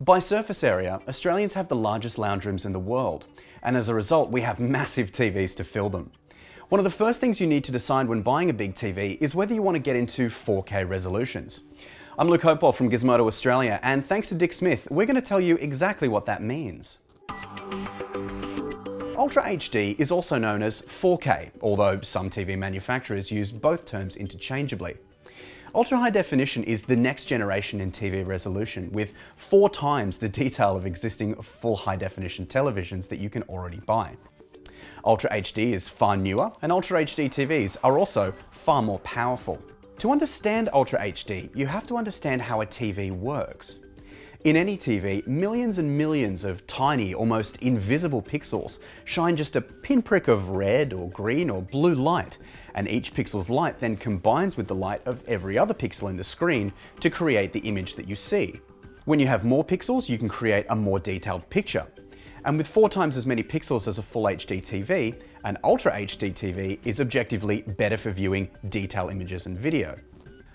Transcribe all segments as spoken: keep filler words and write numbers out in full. By surface area, Australians have the largest lounge rooms in the world, and as a result we have massive T Vs to fill them. One of the first things you need to decide when buying a big T V is whether you want to get into four K resolutions. I'm Luke Hopewell from Gizmodo Australia, and thanks to Dick Smith, we're going to tell you exactly what that means. Ultra H D is also known as four K, although some T V manufacturers use both terms interchangeably. Ultra high definition is the next generation in T V resolution, with four times the detail of existing full high definition televisions that you can already buy. Ultra H D is far newer, and Ultra H D T Vs are also far more powerful. To understand Ultra H D, you have to understand how a T V works. In any T V, millions and millions of tiny, almost invisible pixels shine just a pinprick of red or green or blue light, and each pixel's light then combines with the light of every other pixel in the screen to create the image that you see. When you have more pixels, you can create a more detailed picture. And with four times as many pixels as a full H D T V, an Ultra H D T V is objectively better for viewing detail images and video.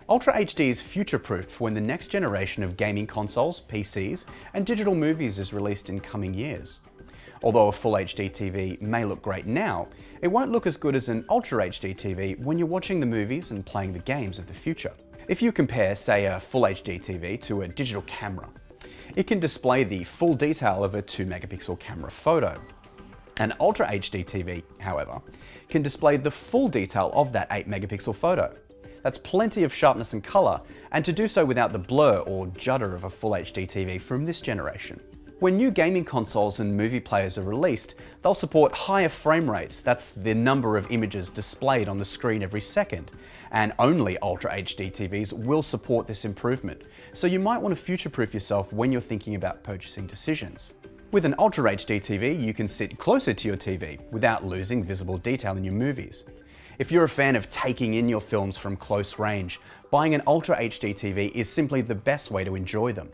Ultra H D is future-proofed for when the next generation of gaming consoles, P Cs, and digital movies is released in coming years. Although a full H D T V may look great now, it won't look as good as an Ultra H D T V when you're watching the movies and playing the games of the future. If you compare, say, a full H D T V to a digital camera, it can display the full detail of a two megapixel camera photo. An Ultra H D T V, however, can display the full detail of that eight megapixel photo. That's plenty of sharpness and colour, and to do so without the blur or judder of a full H D T V from this generation. When new gaming consoles and movie players are released, they'll support higher frame rates, that's the number of images displayed on the screen every second, and only Ultra H D T Vs will support this improvement, so you might want to future-proof yourself when you're thinking about purchasing decisions. With an Ultra H D T V, you can sit closer to your T V without losing visible detail in your movies. If you're a fan of taking in your films from close range, buying an Ultra H D T V is simply the best way to enjoy them.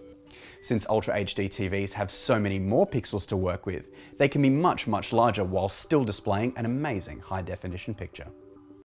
Since Ultra H D T Vs have so many more pixels to work with, they can be much, much larger while still displaying an amazing high definition picture.